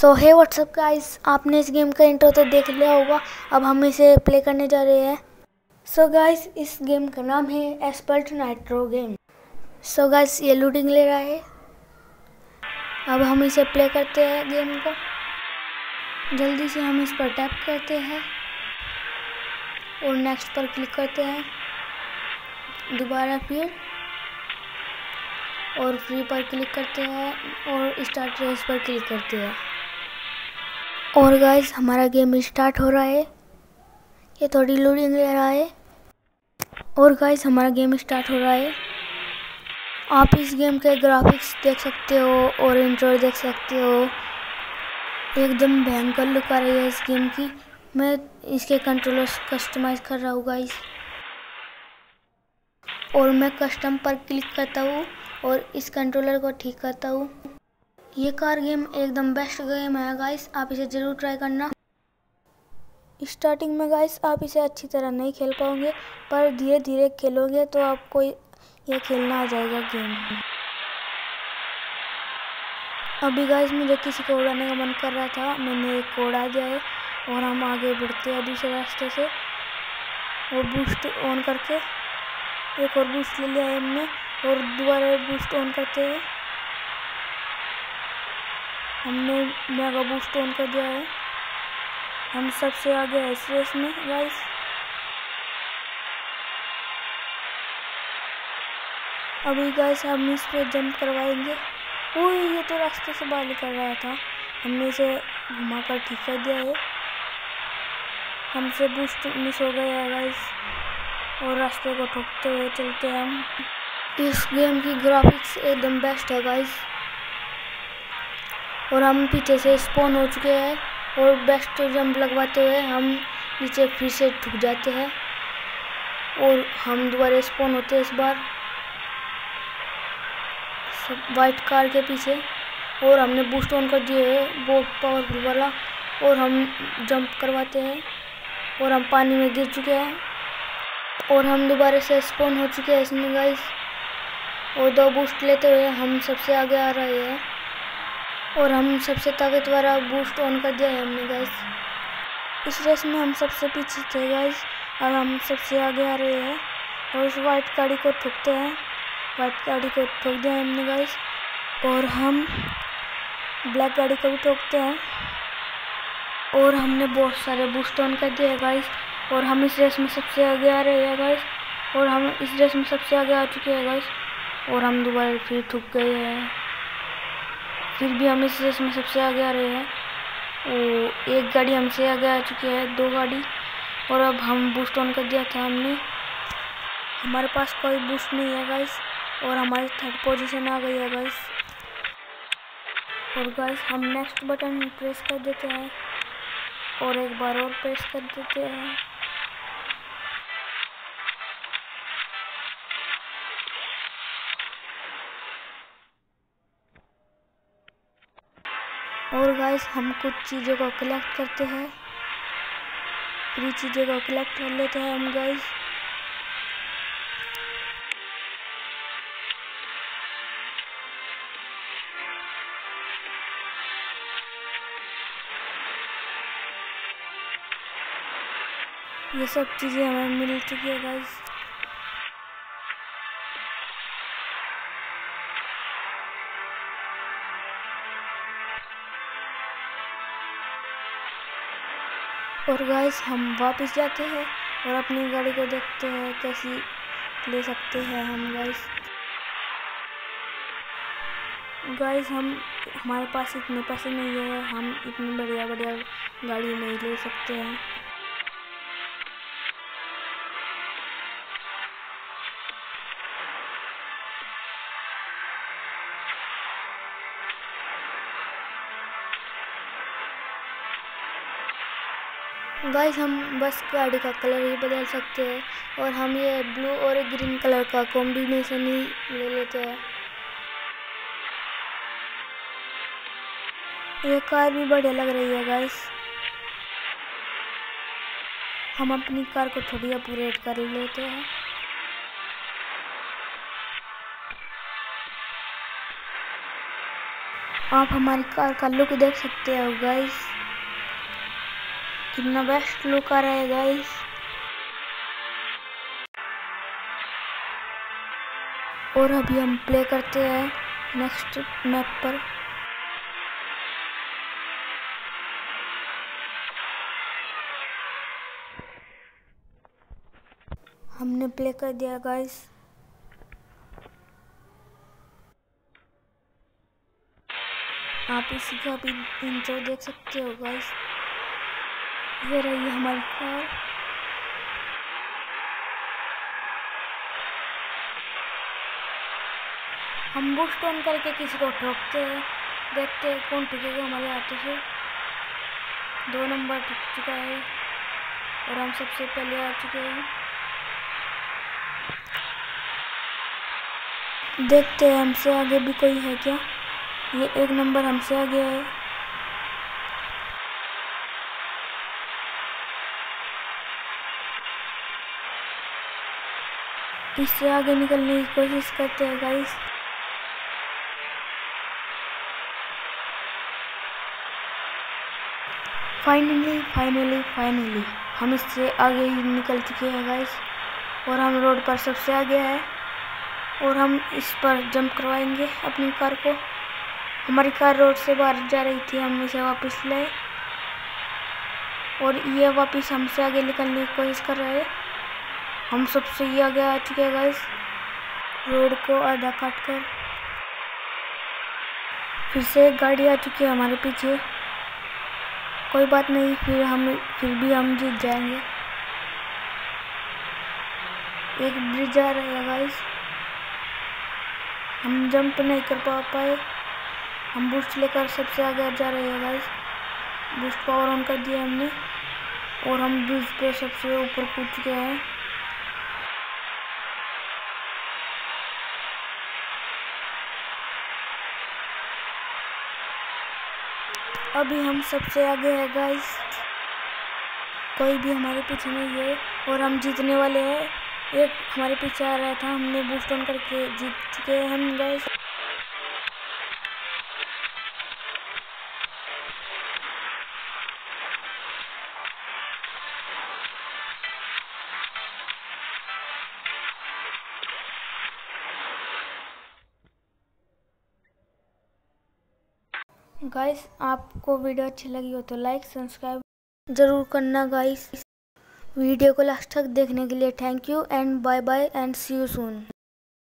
सो हे WhatsApp guys, आपने इस game का इंट्रो तो देख लिया होगा। अब हम इसे प्ले करने जा रहे हैं। सो गाइस, इस गेम का नाम है Asphalt Nitro game. So guys, ये लूटिंग ले रहा है। अब हम इसे प्ले करते हैं गेम को। जल्दी से हम इस पर टैप करते हैं और नेक्स्ट पर क्लिक करते हैं। दोबारा फिर और फ्री पर क्लिक करते हैं और स्टार्ट रेस पर क्लिक करते हैं। और गाइस, हमारा गेम स्टार्ट हो रहा है। ये थोड़ी लोडिंग ले रहा है। और गाइस, हमारा गेम स्टार्ट हो रहा है। आप इस गेम के ग्राफिक्स देख सकते हो और इंट्रो देख सकते हो। एकदम भयंकर लुक आ रही है इस गेम की। मैं इसके कंट्रोलर्स कस्टमाइज़ कर रहा हूँ गाइस, और मैं कस्टम पर क्लिक करता हूँ और इस कंट्रोलर को ठीक करता हूँ। ये कार गेम एकदम बेस्ट गेम है गाइस, आप इसे ज़रूर ट्राई करना। स्टार्टिंग में गाइस आप इसे अच्छी तरह नहीं खेल पाओगे, पर धीरे धीरे खेलोगे तो आपको ये खेलना आ जाएगा गेम। अभी गाइस मुझे किसी को उड़ाने का मन कर रहा था, मैंने एक को उड़ा दिया है और हम आगे बढ़ते हैं दूसरे रास्ते से। वो बूस्ट ऑन करके एक और बूस्ट ले लिया है हमने, और दोबारा बूस्ट ऑन करते हैं। हमने मेगा बूस्ट ऑन कर दिया है। हम सबसे आगे हैं इस रेस में गाइस। अभी गाइस हम इस पर जंप करवाएंगे। वो ये तो रास्ते से बाहर निकल रहा था, हमने इसे घुमा कर ठीक कर दिया है। हमसे बूस्ट मिस हो गया है गाइस, और रास्ते को ठोकते हुए चलते हैं हम। इस गेम की ग्राफिक्स एकदम बेस्ट है गाइस, और हम पीछे से स्पॉन हो चुके हैं, और बेस्ट जंप लगवाते हुए हम नीचे फिर से ठुक जाते हैं, और हम दोबारा स्पॉन होते हैं इस बार वाइट कार के पीछे। और हमने बूस्ट ऑन कर दिए है बहुत पावरफुल वाला, और हम जंप करवाते हैं और हम पानी में गिर चुके हैं, और हम दोबारा से स्पॉन हो चुके हैं इसमें गाइस। और दो बूस्ट लेते हुए हम सबसे आगे आ रहे हैं, और हम सबसे ताकतवर बूस्ट ऑन कर दिया है हमने गाइस। इस रेस में हम सबसे पीछे थे गाइस, अब हम सबसे आगे आ रहे हैं, और उस वाइट गाड़ी को ठोकते हैं। वाइट गाड़ी को ठोक दिया है हमने गाइस, और हम ब्लैक गाड़ी को भी ठोकते हैं। और हमने बहुत सारे बूस्ट ऑन कर दिए है गाइस, और हम इस रेस में सबसे आगे आ रहे हैं गाइस। और हम इस रेस में सबसे आगे आ चुके हैं गाइस, और हम दोबारा फिर ठुक गए हैं। फिर भी हम इस रेस में सबसे आगे आ रहे हैं। वो एक गाड़ी हमसे आगे आ चुकी है, दो गाड़ी। और अब हम बूस्ट ऑन कर दिया था हमने। हमारे पास कोई बूस्ट नहीं है गाइस, और हमारी थर्ड पोजीशन आ गई है गाइस। और गाइस हम नेक्स्ट बटन प्रेस कर देते हैं, और एक बार और प्रेस कर देते हैं। और गाइस हम कुछ चीज़ों को कलेक्ट करते हैं, पूरी चीज़ों को कलेक्ट कर लेते हैं हम गाइस। ये सब चीज़ें हमें मिल चुकी है गाइस। और गाइस हम वापस जाते हैं और अपनी गाड़ी को देखते हैं कैसी ले सकते हैं हम गाइस। गाइस हमारे पास इतने पैसे नहीं है, हम इतनी बढ़िया बढ़िया गाड़ी नहीं ले सकते हैं। गाइस हम बस गाड़ी का कलर ही बदल सकते हैं, और हम ये ब्लू और ग्रीन कलर का कॉम्बिनेशन ही ले लेते हैं। ये कार भी बढ़िया लग रही है गाइस। हम अपनी कार को थोड़ी अपग्रेड कर लेते हैं। आप हमारी कार का लुक देख सकते हो गाइस, कितना बेस्ट लुक आ रहा है गाइस। और अभी हम प्ले करते हैं नेक्स्ट मैप पर। हमने प्ले कर दिया गाइस। आप इसी का भी इंट्रो देख सकते हो गाइस। ये रही हमारी कार। हम बूस्ट ऑन करके किसी को ठोकते हैं, देखते हैं कौन ठुकेगा हमारे हाथों से। 2 नंबर ठुक चुका है और हम सबसे पहले आ चुके हैं। देखते हैं हमसे आगे भी कोई है क्या। ये 1 नंबर हमसे आगे है। इससे आगे निकलने की कोशिश करते हैं गाइस। फाइनली हम इससे आगे ही निकल चुके हैं गाइस। और हम रोड पर सबसे आगे हैं और हम इस पर जंप करवाएंगे अपनी कार को। हमारी कार रोड से बाहर जा रही थी, हम इसे वापस लाए और ये वापस हमसे आगे निकलने की कोशिश कर रहे हैं। हम सबसे ही आगे आ चुके हैं गाइस। रोड को आधा काट कर फिर से एक गाड़ी आ चुकी है हमारे पीछे। कोई बात नहीं, फिर भी हम जीत जाएंगे। एक ब्रिज आ रहा है गाइस, हम जंप नहीं कर पाए। हम बूस्ट लेकर सबसे आगे जा रहे हैं गाइस। बूस्ट पावर ऑन कर दिया हमने और हम ब्रिज पे सबसे ऊपर कूद चुके हैं। अभी हम सबसे आगे हैं गाइस, कोई भी हमारे पीछे नहीं है और हम जीतने वाले हैं। एक हमारे पीछे आ रहा था, हमने बूस्ट ऑन करके जीत चुके हैं हम गाइस। गाइस आपको वीडियो अच्छी लगी हो तो लाइक सब्सक्राइब जरूर करना गाइस। वीडियो को लास्ट तक देखने के लिए thank you and bye bye and see you soon.